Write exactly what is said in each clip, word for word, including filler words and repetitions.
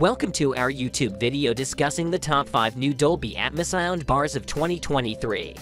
Welcome to our YouTube video discussing the top five new Dolby Atmos sound bars of twenty twenty-three.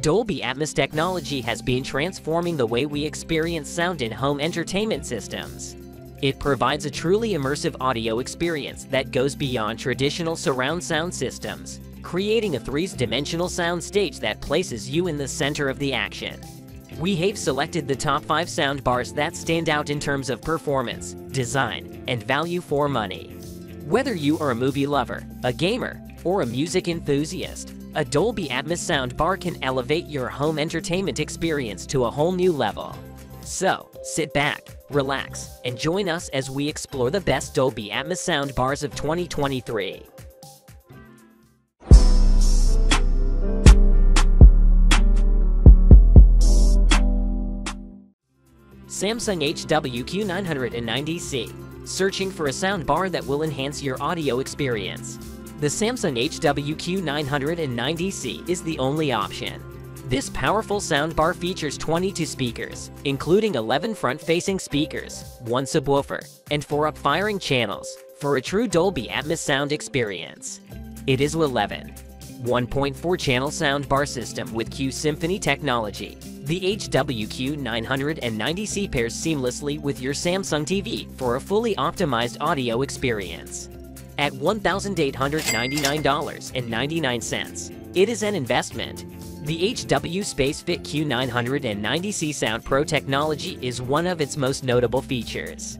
Dolby Atmos technology has been transforming the way we experience sound in home entertainment systems. It provides a truly immersive audio experience that goes beyond traditional surround sound systems, creating a three-dimensional sound stage that places you in the center of the action. We have selected the top five sound bars that stand out in terms of performance, design, and value for money. Whether you are a movie lover, a gamer, or a music enthusiast, a Dolby Atmos sound bar can elevate your home entertainment experience to a whole new level. So, sit back, relax, and join us as we explore the best Dolby Atmos sound bars of twenty twenty-three. Samsung H W Q nine ninety C. Searching for a sound bar that will enhance your audio experience? The Samsung H W Q nine ninety C is the only option. This powerful soundbar features twenty-two speakers, including eleven front-facing speakers, one subwoofer, and four up-firing channels, for a true Dolby Atmos sound experience. It is eleven. one point four channel soundbar system with Q-Symphony technology. The H W Q nine ninety C pairs seamlessly with your Samsung T V for a fully optimized audio experience. At one thousand eight hundred ninety-nine dollars and ninety-nine cents, it is an investment. The H W SpaceFit Q nine ninety C Sound Pro technology is one of its most notable features.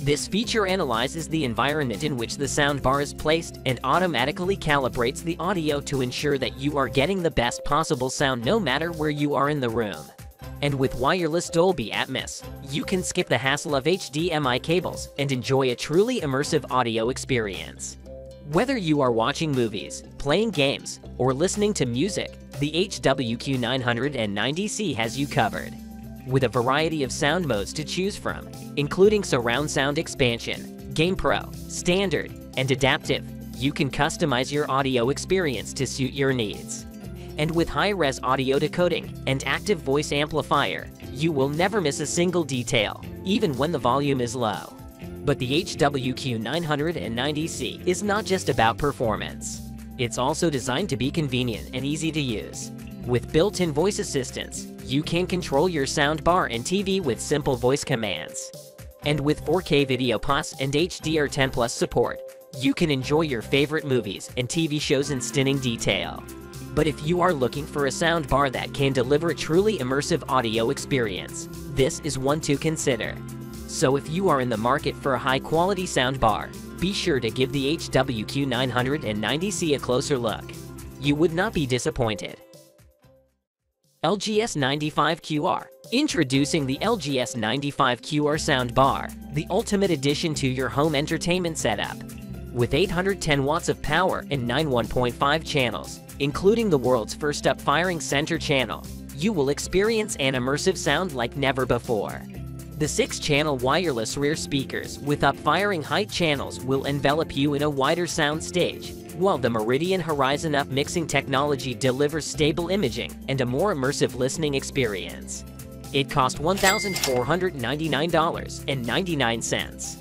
This feature analyzes the environment in which the soundbar is placed and automatically calibrates the audio to ensure that you are getting the best possible sound no matter where you are in the room. And with wireless Dolby Atmos, you can skip the hassle of H D M I cables and enjoy a truly immersive audio experience. Whether you are watching movies, playing games, or listening to music, the H W Q nine ninety C has you covered. With a variety of sound modes to choose from, including Surround Sound Expansion, Game Pro, Standard, and Adaptive, you can customize your audio experience to suit your needs. And with high-res audio decoding and active voice amplifier, you will never miss a single detail, even when the volume is low. But the H W Q nine ninety C is not just about performance. It's also designed to be convenient and easy to use. With built-in voice assistance, you can control your soundbar and T V with simple voice commands. And with four K Video Plus and H D R ten plus support, you can enjoy your favorite movies and T V shows in stunning detail. But if you are looking for a soundbar that can deliver a truly immersive audio experience, this is one to consider. So if you are in the market for a high-quality soundbar, be sure to give the H W Q nine ninety C a closer look. You would not be disappointed. L G S ninety-five Q R. Introducing the L G S ninety-five Q R soundbar, the ultimate addition to your home entertainment setup. With eight hundred ten watts of power and nine one point five channels, including the world's first up-firing center channel, you will experience an immersive sound like never before. The six-channel wireless rear speakers with up-firing height channels will envelop you in a wider sound stage, while the Meridian Horizon Up mixing technology delivers stable imaging and a more immersive listening experience. It cost one thousand four hundred ninety-nine dollars and ninety-nine cents.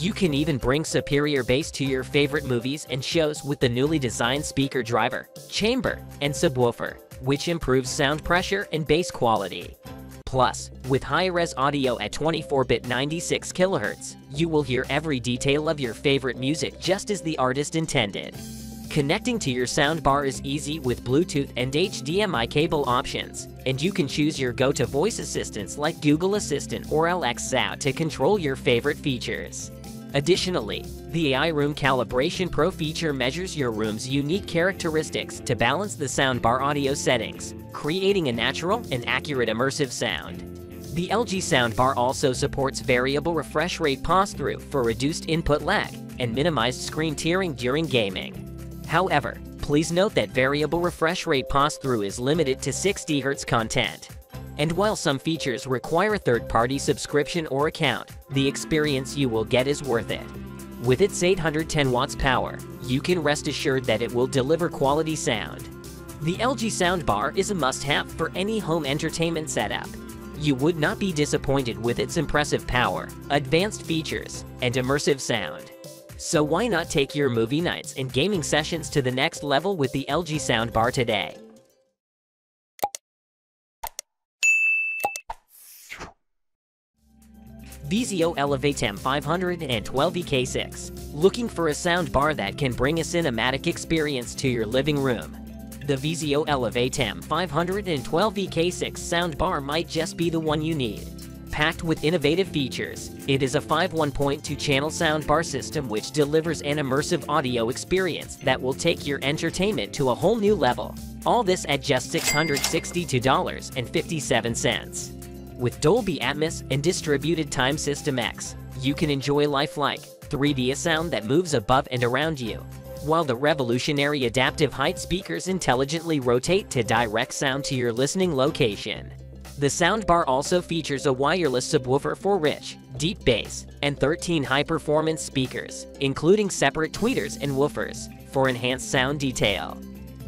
You can even bring superior bass to your favorite movies and shows with the newly designed speaker driver, chamber, and subwoofer, which improves sound pressure and bass quality. Plus, with high-res audio at twenty-four bit ninety-six kilohertz, you will hear every detail of your favorite music just as the artist intended. Connecting to your soundbar is easy with Bluetooth and H D M I cable options, and you can choose your go-to voice assistants like Google Assistant or Alexa to control your favorite features. Additionally, the A I Room Calibration Pro feature measures your room's unique characteristics to balance the soundbar audio settings, creating a natural and accurate immersive sound. The L G soundbar also supports variable refresh rate pass-through for reduced input lag and minimized screen tearing during gaming. However, please note that variable refresh rate pass-through is limited to sixty hertz content. And while some features require a third-party subscription or account, the experience you will get is worth it. With its eight hundred ten watts power, you can rest assured that it will deliver quality sound. The L G soundbar is a must-have for any home entertainment setup. You would not be disappointed with its impressive power, advanced features, and immersive sound. So why not take your movie nights and gaming sessions to the next level with the L G soundbar today? Vizio Elevate M five twelve E K six. Looking for a soundbar that can bring a cinematic experience to your living room? The Vizio Elevate M five twelve E K six soundbar might just be the one you need. Packed with innovative features, it is a five one point two channel soundbar system which delivers an immersive audio experience that will take your entertainment to a whole new level. All this at just six hundred sixty-two dollars and fifty-seven cents. With Dolby Atmos and Distributed Time System X, you can enjoy lifelike, three D sound that moves above and around you, while the revolutionary adaptive height speakers intelligently rotate to direct sound to your listening location. The soundbar also features a wireless subwoofer for rich, deep bass, and thirteen high-performance speakers, including separate tweeters and woofers, for enhanced sound detail.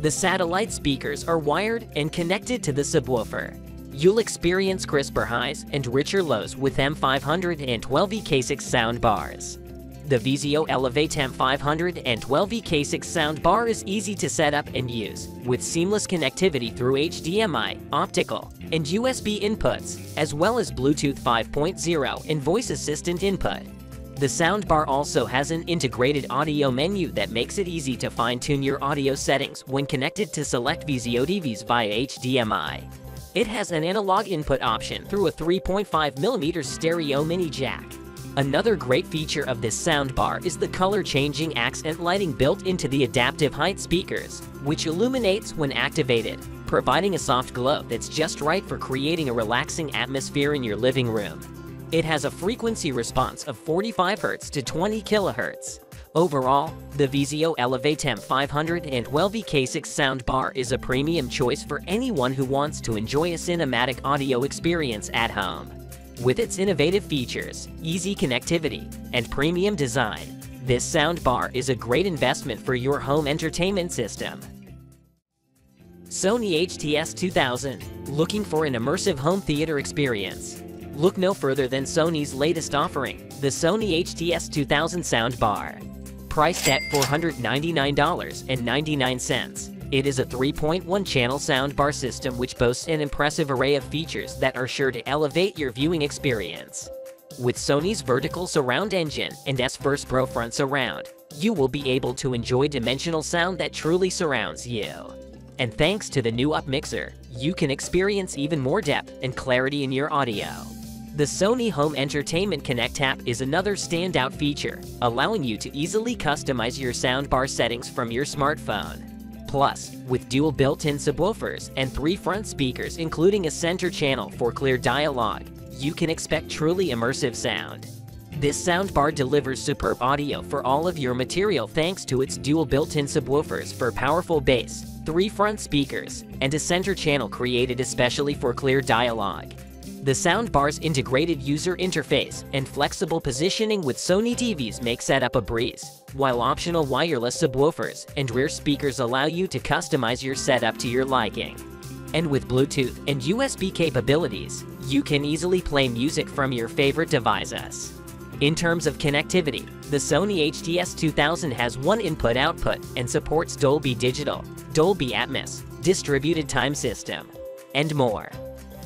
The satellite speakers are wired and connected to the subwoofer. You'll experience crisper highs and richer lows with M five twelve E K six soundbars. The Vizio Elevate M five twelve E K six soundbar is easy to set up and use, with seamless connectivity through H D M I, optical, and U S B inputs, as well as Bluetooth five point oh and voice assistant input. The soundbar also has an integrated audio menu that makes it easy to fine-tune your audio settings when connected to select Vizio T Vs via H D M I. It has an analog input option through a three point five millimeter stereo mini jack. Another great feature of this soundbar is the color-changing accent lighting built into the adaptive height speakers, which illuminates when activated, providing a soft glow that's just right for creating a relaxing atmosphere in your living room. It has a frequency response of forty-five hertz to twenty kilohertz. Overall, the Vizio Elevate M five twelve E K six soundbar is a premium choice for anyone who wants to enjoy a cinematic audio experience at home. With its innovative features, easy connectivity, and premium design, this soundbar is a great investment for your home entertainment system. Sony H T S two thousand. Looking for an immersive home theater experience? Look no further than Sony's latest offering, the Sony H T S two thousand soundbar. Priced at four hundred ninety-nine dollars and ninety-nine cents. It is a three point one channel soundbar system which boasts an impressive array of features that are sure to elevate your viewing experience. With Sony's vertical surround engine and S-Force Pro Front Surround, you will be able to enjoy dimensional sound that truly surrounds you. And thanks to the new Up mixer, you can experience even more depth and clarity in your audio. The Sony Home Entertainment Connect app is another standout feature, allowing you to easily customize your soundbar settings from your smartphone. Plus, with dual built-in subwoofers and three front speakers including a center channel for clear dialogue, you can expect truly immersive sound. This soundbar delivers superb audio for all of your material thanks to its dual built-in subwoofers for powerful bass, three front speakers, and a center channel created especially for clear dialogue. The soundbar's integrated user interface and flexible positioning with Sony T Vs make setup a breeze, while optional wireless subwoofers and rear speakers allow you to customize your setup to your liking. And with Bluetooth and U S B capabilities, you can easily play music from your favorite devices. In terms of connectivity, the Sony H T S two thousand has one input-output and supports Dolby Digital, Dolby Atmos, Distributed Time System, and more.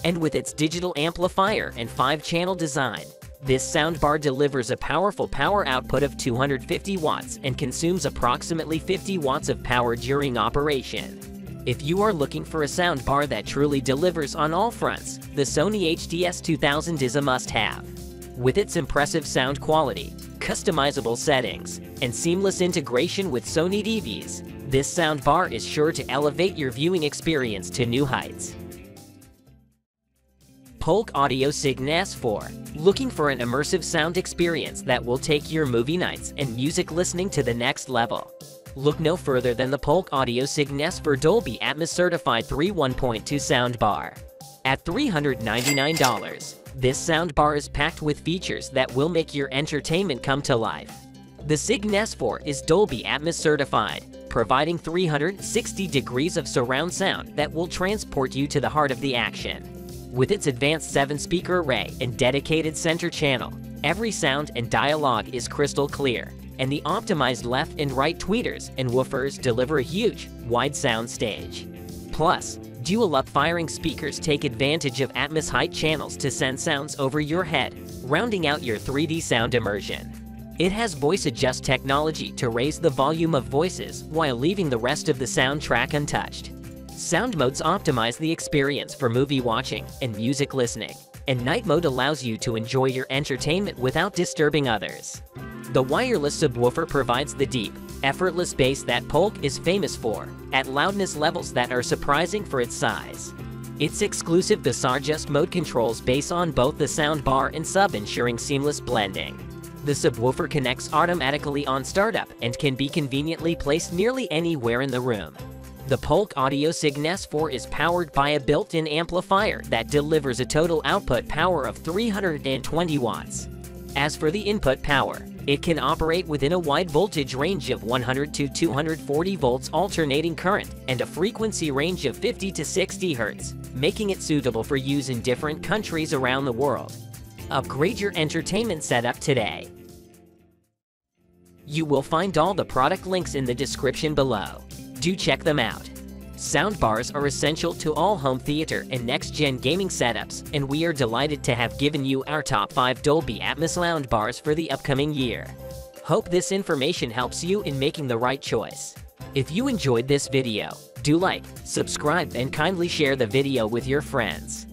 And with its digital amplifier and five channel design, this soundbar delivers a powerful power output of two hundred fifty watts and consumes approximately fifty watts of power during operation. If you are looking for a soundbar that truly delivers on all fronts, the Sony H T S two thousand is a must-have. With its impressive sound quality, customizable settings, and seamless integration with Sony T Vs, this soundbar is sure to elevate your viewing experience to new heights. Polk Audio Signa S four. Looking for an immersive sound experience that will take your movie nights and music listening to the next level? Look no further than the Polk Audio Signa S four Dolby Atmos Certified three one point two soundbar. At three hundred ninety-nine dollars, this soundbar is packed with features that will make your entertainment come to life. The Signa S four is Dolby Atmos certified, providing three hundred sixty degrees of surround sound that will transport you to the heart of the action. With its advanced seven speaker array and dedicated center channel, every sound and dialogue is crystal clear, and the optimized left and right tweeters and woofers deliver a huge, wide sound stage. Plus, dual-up firing speakers take advantage of Atmos height channels to send sounds over your head, rounding out your three D sound immersion. It has voice adjust technology to raise the volume of voices while leaving the rest of the soundtrack untouched. Sound modes optimize the experience for movie watching and music listening, and night mode allows you to enjoy your entertainment without disturbing others. The wireless subwoofer provides the deep, effortless bass that Polk is famous for, at loudness levels that are surprising for its size. Its exclusive Visargest mode controls bass on both the soundbar and sub, ensuring seamless blending. The subwoofer connects automatically on startup and can be conveniently placed nearly anywhere in the room. The Polk Audio Signa S four is powered by a built-in amplifier that delivers a total output power of three hundred twenty watts. As for the input power, it can operate within a wide voltage range of one hundred to two hundred forty volts alternating current and a frequency range of fifty to sixty hertz, making it suitable for use in different countries around the world. Upgrade your entertainment setup today. You will find all the product links in the description below. Do check them out. Soundbars are essential to all home theater and next-gen gaming setups, and we are delighted to have given you our top five Dolby Atmos soundbars for the upcoming year. Hope this information helps you in making the right choice. If you enjoyed this video, do like, subscribe, and kindly share the video with your friends.